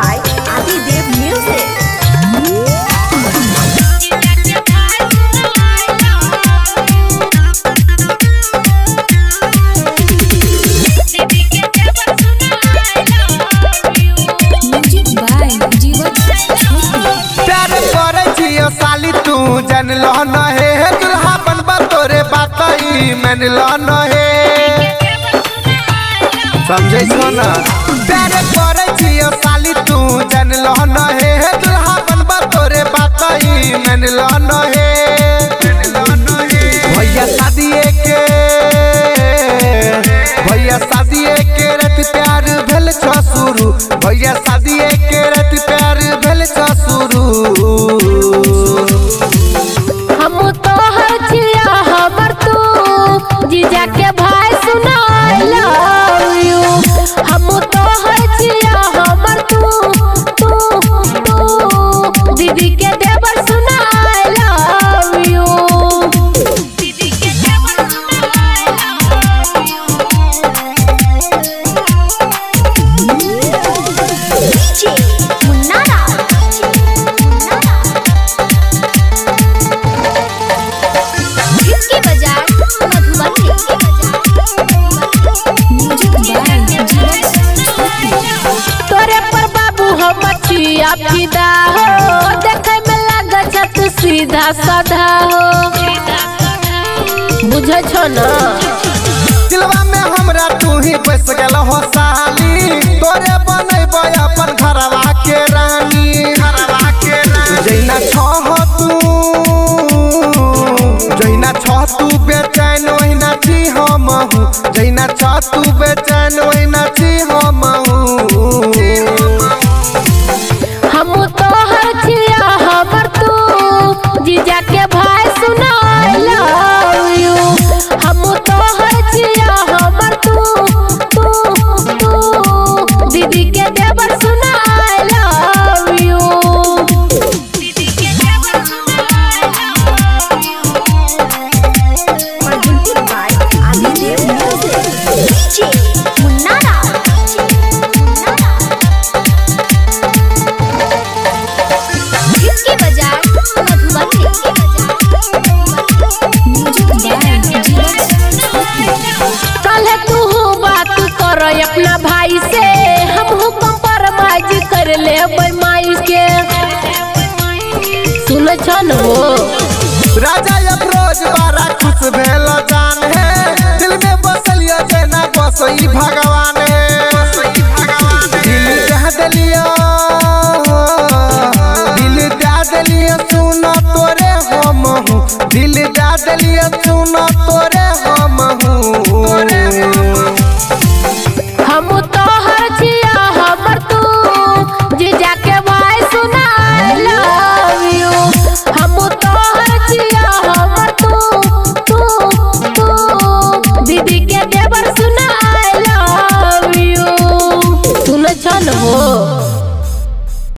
by Adidev Music. मैंने लाना है दुल्हा बनबा तोरे बाताई मैंने लाना है समझे सोना तेरे करे जिया साली तू जन लाना है दुल्हा बनबा तोरे बाताई मैंने लाना है भैया शादीए के रात प्यार भेल छ शुरू भैया शादीए के रात प्यार भेल छ शुरू फिदा हो देखे में लगा छत सीधा साधा हो बुझे छो ना दिलवा में हमरा तू ही बस गेल हो साली तोरे बनैबो अपन घरवा के रानी जैना छ तू बेचैन ओहिना छी हम हूं जैना छ तू बेचैन ओहिना छी हम हूं अपना भाई से हम कंप्रोमाइज कर ले बईमाई के सुन छन हो राजा अफरोज बारा खुश भेल।